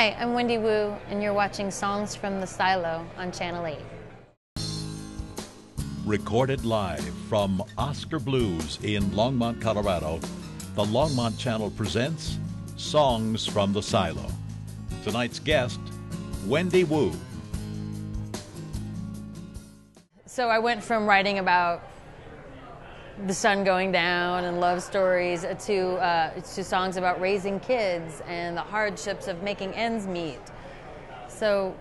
Hi, I'm Wendy Woo, and you're watching Songs from the Silo on Channel 8. Recorded live from Oskar Blues in Longmont, Colorado, the Longmont Channel presents Songs from the Silo. Tonight's guest, Wendy Woo. So I went from writing about the sun going down and love stories to songs about raising kids and the hardships of making ends meet. So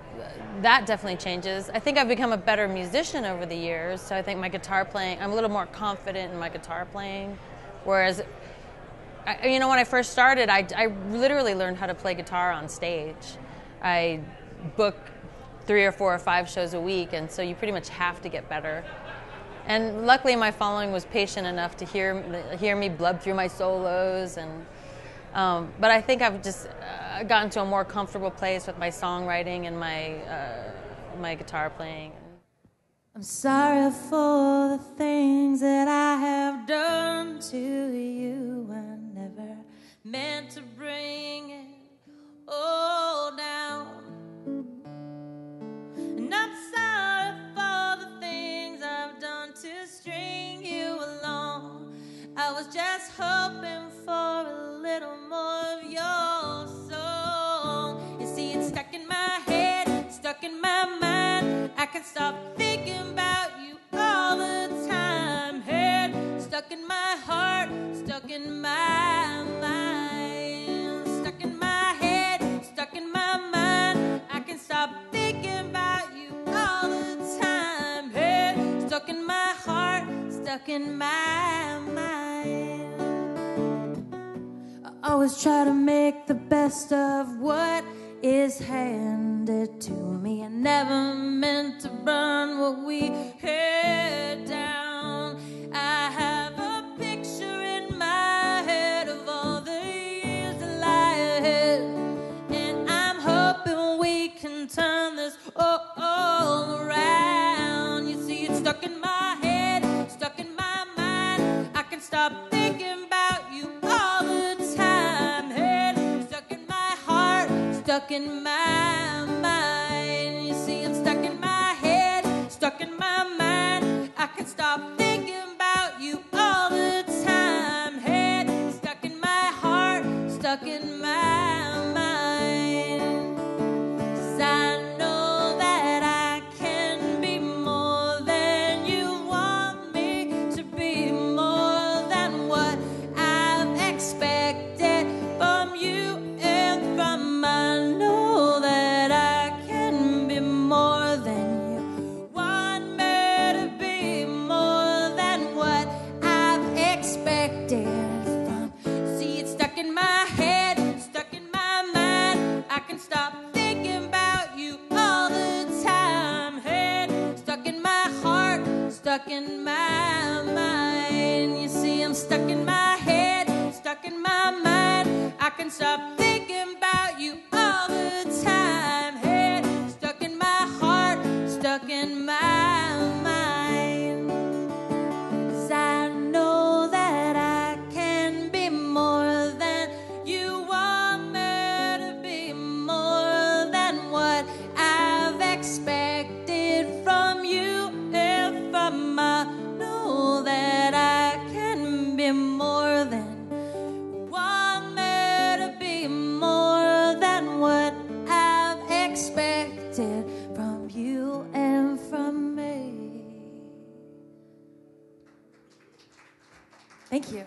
that definitely changes. I think I've become a better musician over the years, so I think my guitar playing, I'm a little more confident in my guitar playing, whereas, you know, when I first started, I literally learned how to play guitar on stage. I book 3 or 4 or 5 shows a week, and so you pretty much have to get better. And luckily, my following was patient enough to hear me blub through my solos. And but I think I've just gotten to a more comfortable place with my songwriting and my guitar playing. I'm sorry for the things that I have done to you. I never meant to bring it all down. And I'm sorry for the things I've done to string you along. I was just hoping for a little more of your song. You see, it's stuck in my head, stuck in my mind. I can't stop thinking about you all the time. Head stuck in my heart, stuck in my mind. Stuck in my head, stuck in my mind. I can't stop thinking. Stuck in my heart, stuck in my mind. I always try to make the best of what is handed to me. I never meant to burn what we had down. I have a picture in my head of all the years that lie ahead, and I'm hoping we can turn this all around. Stuck in my head, stuck in my mind. I can't stop thinking about you all the time. Head stuck in my heart, stuck in my mind. You see, I'm stuck in my head, stuck in my mind. I can't stop thinking about you all the time. Head stuck in my heart, stuck in my mind. 'Cause I stuck in my mind. You see, I'm stuck in my head, stuck in my mind. I can't stop thinking about you all the time. Head stuck in my heart, stuck in my mind. 'Cause I know that I can be more than you want me to be, more than what I've expected from you. I know that I can be more than want me to be, more than what I've expected from you and from me. Thank you.